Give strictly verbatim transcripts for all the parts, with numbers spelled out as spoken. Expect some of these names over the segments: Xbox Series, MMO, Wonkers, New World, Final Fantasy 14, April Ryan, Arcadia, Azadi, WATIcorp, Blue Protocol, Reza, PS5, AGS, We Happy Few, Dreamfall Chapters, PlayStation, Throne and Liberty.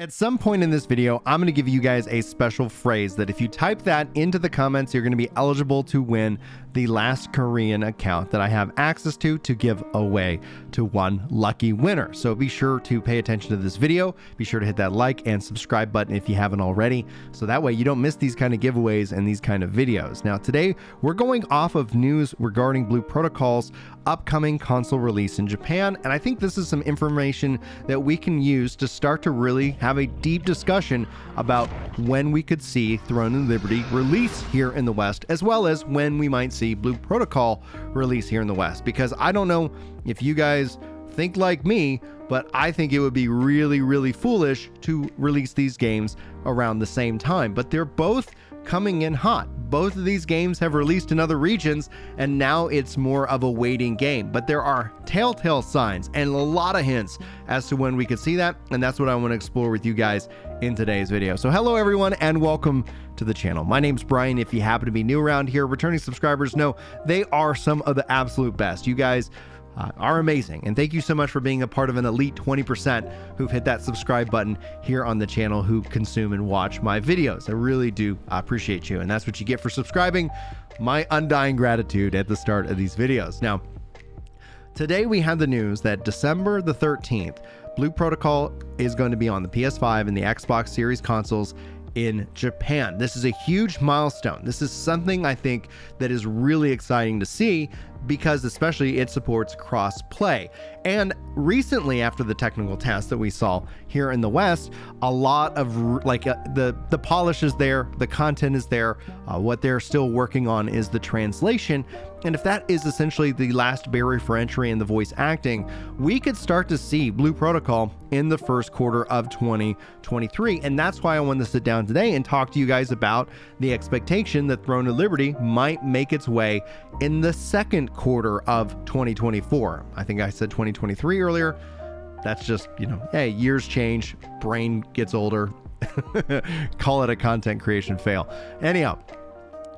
At some point in this video, I'm going to give you guys a special phrase that if you type that into the comments, you're going to be eligible to win the last Korean account that I have access to to give away to one lucky winner. So be sure to pay attention to this video. Be sure to hit that like and subscribe button if you haven't already, so that way you don't miss these kind of giveaways and these kind of videos. Now today, we're going off of news regarding Blue Protocol's upcoming console release in Japan, and I think this is some information that we can use to start to really have have a deep discussion about when we could see Throne and Liberty release here in the West, as well as when we might see Blue Protocol release here in the West, because I don't know if you guys think like me, but I think it would be really, really foolish to release these games around the same time. But they're both coming in hot. Both of these games have released in other regions, and now it's more of a waiting game. But there are telltale signs and a lot of hints as to when we could see that, and that's what I want to explore with you guys in today's video. So hello everyone, and welcome to the channel. My name's Brian. If you happen to be new around here, returning subscribers know they are some of the absolute best. You guys Uh, are amazing, and thank you so much for being a part of an elite twenty percent who've hit that subscribe button here on the channel, who consume and watch my videos. I really do appreciate you, and that's what you get for subscribing. My undying gratitude at the start of these videos. Now, today we had the news that December the thirteenth, Blue Protocol is going to be on the P S five and the Xbox Series consoles in Japan. This is a huge milestone. This is something I think that is really exciting to see, because especially it supports cross-play. And recently, after the technical test that we saw here in the West, a lot of like uh, the the polish is there, the content is there. Uh, what they're still working on is the translation. And if that is essentially the last barrier for entry in the voice acting, we could start to see Blue Protocol in the first quarter of twenty twenty-three. And that's why I wanted to sit down today and talk to you guys about the expectation that Throne of Liberty might make its way in the second quarter of twenty twenty-four. I think I said twenty twenty-three earlier. That's just, you know, hey, years change, brain gets older. Call it a content creation fail. Anyhow,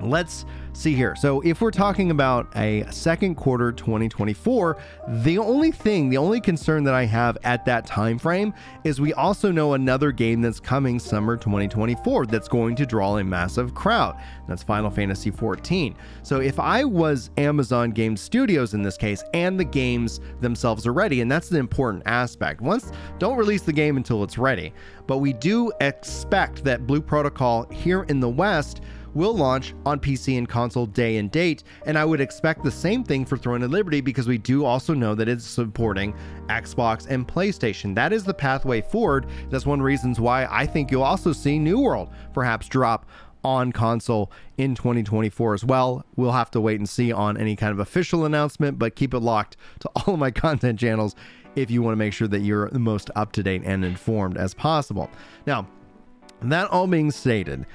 let's see here. So if we're talking about a second quarter twenty twenty-four, the only thing, the only concern that I have at that time frame is we also know another game that's coming summer twenty twenty-four that's going to draw a massive crowd. That's Final Fantasy fourteen. So if I was Amazon Game Studios in this case, and the games themselves are ready, and that's the important aspect. Once, don't release the game until it's ready. But we do expect that Blue Protocol here in the West will launch on P C and console day and date, and I would expect the same thing for Throne and Liberty, because we do also know that it's supporting Xbox and PlayStation. That is the pathway forward. That's one of the reasons why I think you'll also see New World perhaps drop on console in twenty twenty-four as well. We'll have to wait and see on any kind of official announcement, but keep it locked to all of my content channels if you want to make sure that you're the most up-to-date and informed as possible. Now, that all being stated,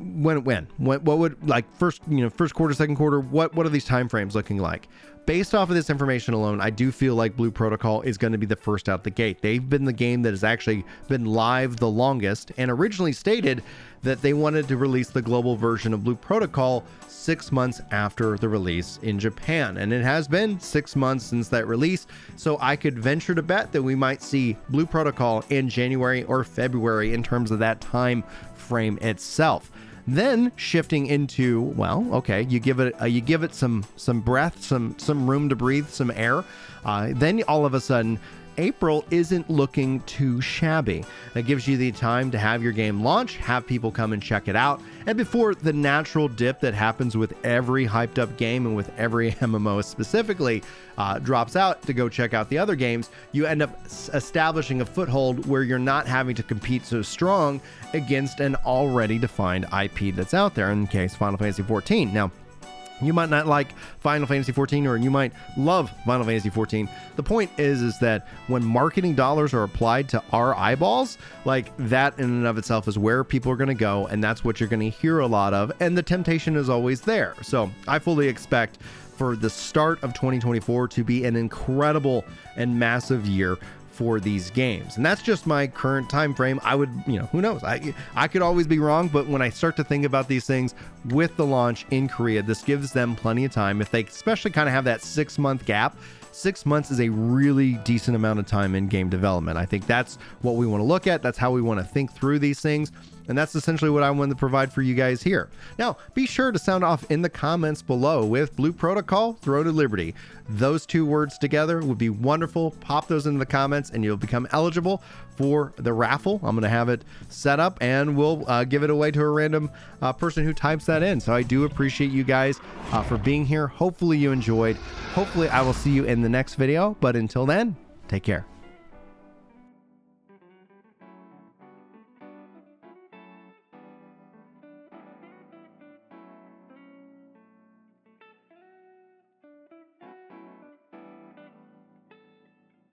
When, when, when, what would like first, you know, first quarter, second quarter, what, what are these timeframes looking like? Based off of this information alone, I do feel like Blue Protocol is going to be the first out the gate. They've been the game that has actually been live the longest, and originally stated that they wanted to release the global version of Blue Protocol six months after the release in Japan. And it has been six months since that release. So I could venture to bet that we might see Blue Protocol in January or February in terms of that time frame itself. Then shifting into, well, okay, you give it uh, you give it some some breath, some some room to breathe, some air. Uh, then all of a sudden, April isn't looking too shabby. That gives you the time to have your game launch, have people come and check it out, and before the natural dip that happens with every hyped up game and with every M M O specifically uh, drops out to go check out the other games, you end up establishing a foothold where you're not having to compete so strong against an already defined I P that's out there, in case Final Fantasy fourteen. Now, you might not like Final Fantasy fourteen, or you might love Final Fantasy fourteen. The point is, is that when marketing dollars are applied to our eyeballs, like that in and of itself is where people are going to go. And that's what you're going to hear a lot of. And the temptation is always there. So I fully expect for the start of twenty twenty-four to be an incredible and massive year for these games. And that's just my current time frame. I would, you know, who knows? I I could always be wrong, but when I start to think about these things with the launch in Korea, this gives them plenty of time. If they especially kind of have that six month gap six months is a really decent amount of time in game development. I think that's what we want to look at. That's how we want to think through these things. And that's essentially what I wanted to provide for you guys here. Now, be sure to sound off in the comments below with Blue Protocol, Throne and Liberty. Those two words together would be wonderful. Pop those into the comments and you'll become eligible for the raffle. I'm going to have it set up and we'll uh, give it away to a random uh, person who types that in. So I do appreciate you guys uh, for being here. Hopefully you enjoyed. Hopefully I will see you in the next video. But until then, take care.